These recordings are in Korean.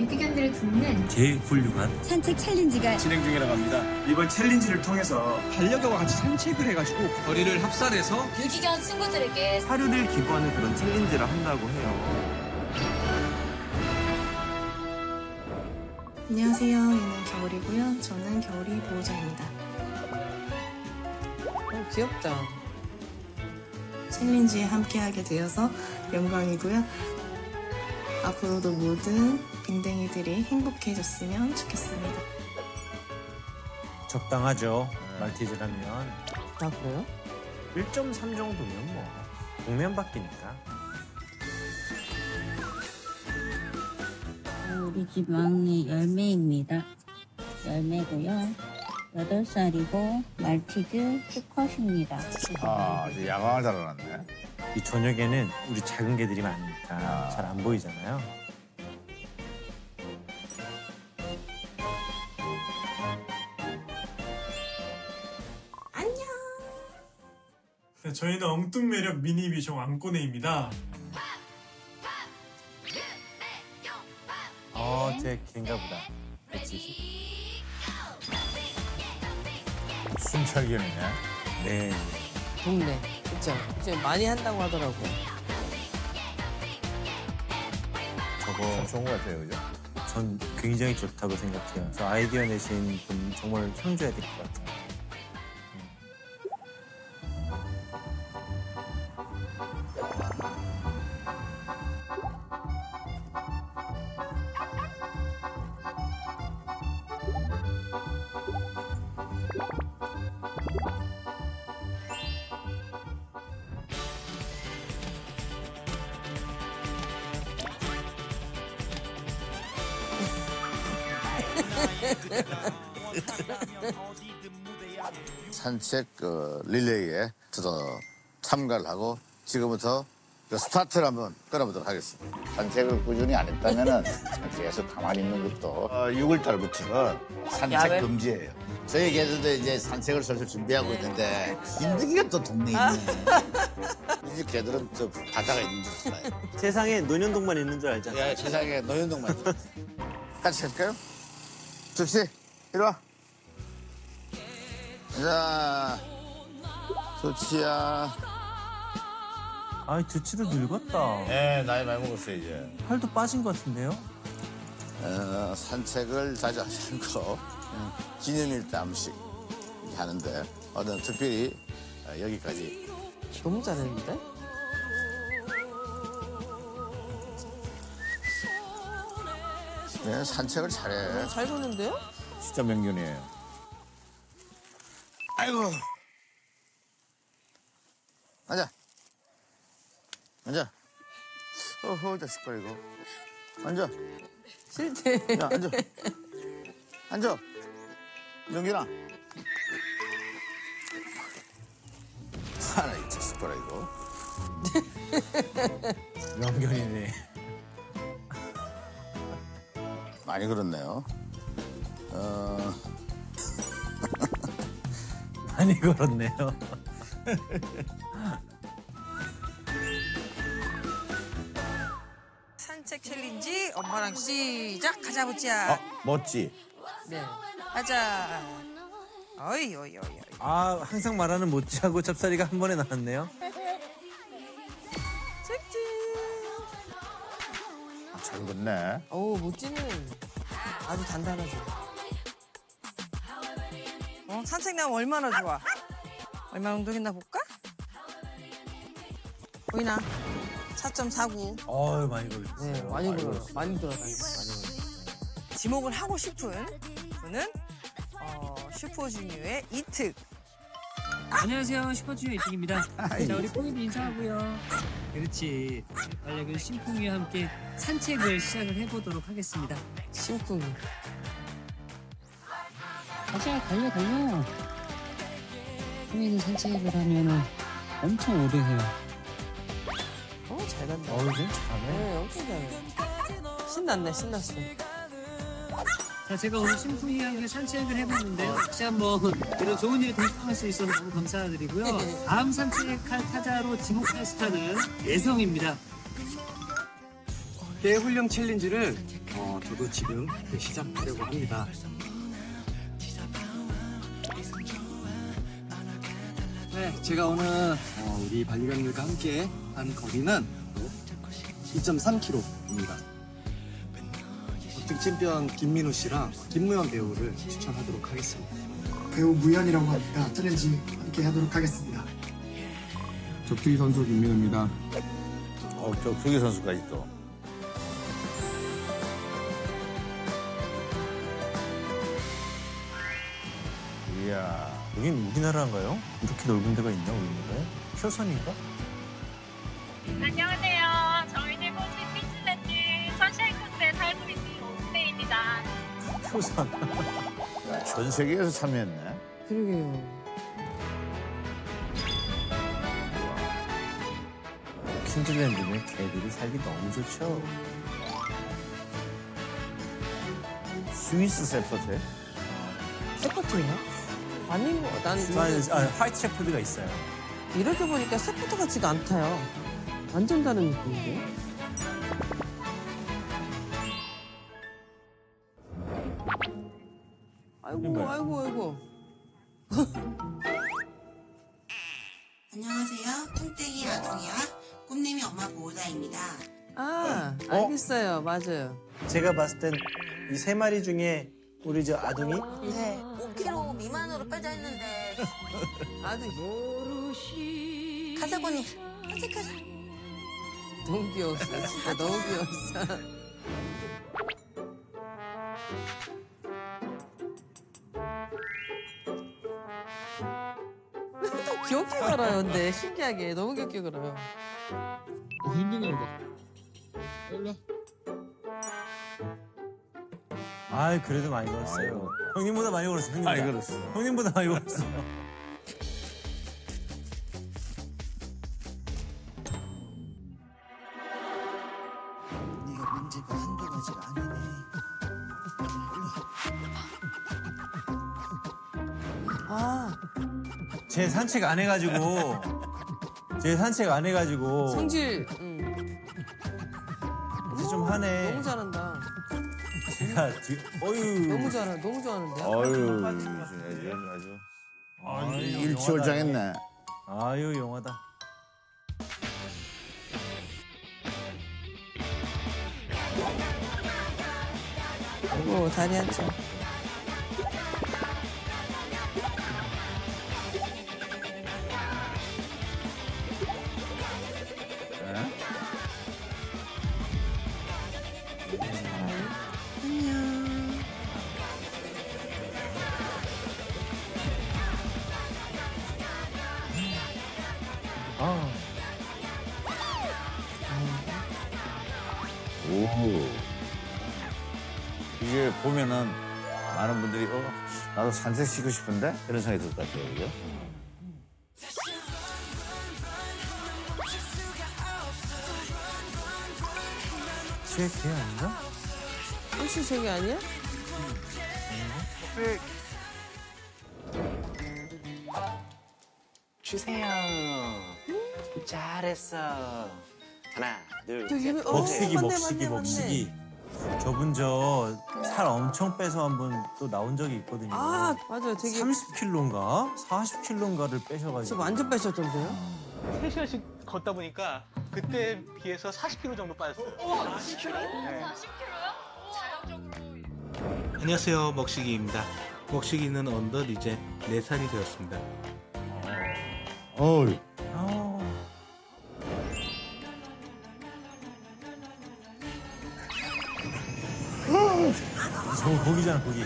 유기견들을 돕는 제일 훌륭한 산책 챌린지가 진행 중이라고 합니다. 이번 챌린지를 통해서 반려견과 같이 산책을 해가지고 거리를 합산해서 유기견 친구들에게 사료를 기부하는 그런 챌린지를 한다고 해요. 안녕하세요. 얘는 겨울이고요. 저는 겨울이 보호자입니다. 귀엽다. 챌린지에 함께하게 되어서 영광이고요. 앞으로도 모든 뱅뱅이들이 행복해졌으면 좋겠습니다. 적당하죠. 말티즈라면. 아, 그래요? 1.3 정도면 뭐. 복면 바뀌니까. 우리 집 왕이 열매입니다. 열매고요. 8살이고 말티즈 수컷입니다. 아, 이제 야광을 달아놨네. 이 저녁에는 우리 작은 개들이 많으니까 잘 안 보이잖아요. 안녕. 네, 저희는 엉뚱매력 미니 미션 왕꼬네입니다. 제 개인가 보다. 그치? 순찰견이네. 네. 동네. 그쵸? 이제 많이 한다고 하더라고. 저거 좋은 것 같아요, 그죠? 전 굉장히 좋다고 생각해요. 저 아이디어 내신 분 정말 참조해야 될 것 같아요. 산책 릴레이에 저도 참가를 하고 지금부터 스타트를 한번 끊어보도록 하겠습니다. 산책을 꾸준히 안 했다면 계속 가만히 있는 것도 6월달부터는 산책 금지예요. 저희 개들도 이제 산책을 슬슬 준비하고 있는데 힘들기가 또 동네에 있네. 이 개들은 저 바다가 있는 줄 알아요. 세상에 노년동만 있는 줄 알잖아. 예, 세상에 노년동만. 같이 갈까요? 접시, 이리 와. 자, 두치야. 아이, 두치도 늙었다. 예, 나이 많이 먹었어요, 이제. 팔도 빠진 것 같은데요? 산책을 자주 하지 않고 기념일 때 한 번씩 하는데 오늘 특별히 여기까지. 너무 잘했는데? 네, 산책을 잘해. 잘 보는데요? 진짜 명견이에요. 아이고. 앉아. 앉아. 어허, 자식아, 이거. 앉아. 싫대. 야, 앉아. 앉아. 명균아. 하나, 이 자식아, 이거. 명균이네. 많이 그렇네요. 많이 걸었네요. 산책 챌린지 엄마랑 시작. 가자 보자. 멋지. 네. 가자. 어이 어이 어이. 아, 항상 말하는 멋지하고 찹쌀이가 한 번에 나왔네요. 찍찍. 아, 잘 걷네. 오, 멋지는 아주 단단하죠. 산책 나면 얼마나 좋아. 얼마나 운동했나 볼까? 보이나? 4.49. 어유, 많이 걸렸어요. 네, 많이 걸렸어요. 많이 돌아다녔어요. 지목을 하고 싶은 분은 슈퍼주니어의 이특. 안녕하세요. 슈퍼주니어 이특입니다. 자, 우리 뽕이도 인사하고요. 그렇지. 만약에 심쿵이와 함께 산책을 시작을 해보도록 하겠습니다. 심쿵이. 가자, 달려. 뽕이는 산책을 하면은 엄청 오래 해요. 잘 간다. 지금 잘해. 네, 엄청 잘해. 신났네, 신났어. 자, 제가 오늘 심쿵이하게 산책을 해봤는데요. 다시 한번 이런 좋은 일이 동참할 수 있어서 너무 감사드리고요. 다음 산책할 타자로 지목할 스타는 예성입니다. 개훈령 챌린지를 저도 지금 시작하려고 합니다. 네, 제가 오늘 우리 반려견들과 함께 한 거리는 2.3km입니다. 어택 챔피언 김민우 씨랑 김무현 배우를 추천하도록 하겠습니다. 배우 무현이라고 합니다. 챌린지 함께 하도록 하겠습니다. 격투기 선수 김민우입니다. 격투기 선수까지 또. 이야, 여긴 우리나라인가요? 이렇게 넓은 데가 있나, 우리나라에? 표선인가? 안녕하세요. 저희는 호주 퀸슬랜드 선샤인 코스에 살고 있는 오스테입니다. 표선? 야, 전 세계에서 참여했네. 그러게요. 퀸슬랜드는 개들이 살기 너무 좋죠. 스위스 셰퍼드? 셰퍼드요? 아닌 거, 난 화이트 셰퍼드가 있어요. 이렇게 보니까 셰퍼드 같지가 않다요. 완전 다른 느낌인데. 아이고. 안녕하세요, 뚱땡이 아동이와 꿈님이 엄마 보호자입니다. 아, 알겠어요, 맞아요. 제가 봤을 땐 이 세 마리 중에 우리 저 아동이? 네. 5kg 미만으로 빠져있는데 아동이 가자 고니 가자 너무 귀여웠어 진짜 너무 귀여웠어 귀엽게 걸어요 근데 신기하게 너무 귀엽게 걸어요 힘든 걸 봐 일로 아이 그래도 많이 걸었어요. 형님보다 많이 걸었어. 형님보다 많이 걸었어. 네가 문제가 한두 가지가 아니네. 아, 제 산책 안 해가지고. 성질. 이제 좀 하네. 너무 잘한다. 제가 어유 너무 잘하는데. 어유 아주 일취월장했네. 아유 영화다. 오 다리 한 쪽. 이게 보면은 많은 분들이 나도 산책시키고 싶은데? 이런 생각이 들 것 같아요, 그죠? 쟤 개 아닌가? 혹시 쟤 개 아니야? 네. 주세요. 잘했어. 하나, 둘, 셋. 먹시기. 저분 저 살 엄청 빼서 한 번 또 나온 적이 있거든요. 아, 맞아요. 되게 30kg인가? 40kg인가를 빼셔가지고. 완전 빼셨던데요? 3시간씩 걷다 보니까 그때에 비해서 40kg 정도 빠졌어요. 우와, 40kg? 네. 40kg요? 자연적으로. 안녕하세요. 먹시기입니다. 먹시기는 언덧 이제 4살이 되었습니다. 저거 고기잖아, 고기.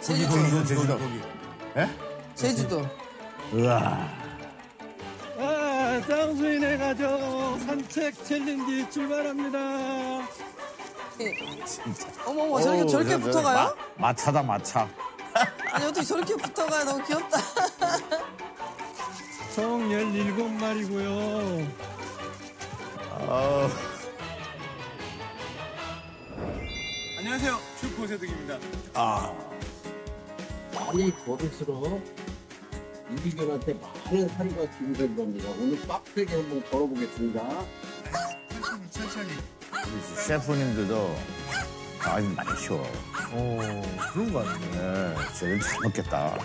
제주도. 예? 제주도. 우와. 아, 쌍수인의 가족 산책 챌린지 출발합니다. 진짜. 어머머, 저렇게 붙어가요? 마차다, 마차. 아니, 어떻게 저렇게 붙어가요? 너무 귀엽다. 총 17마리고요. 안녕하세요. 슈퍼세득입니다. 아. 많이 걸을수록 이기견한테 많이 많은 사리가 기부된 겁니다. 오늘 빡세게 한번 걸어보겠습니다. 천천히. 셰프님들도 아주 많이 쉬워. 오, 그런 거 같네. 네, 제일 잘 먹겠다.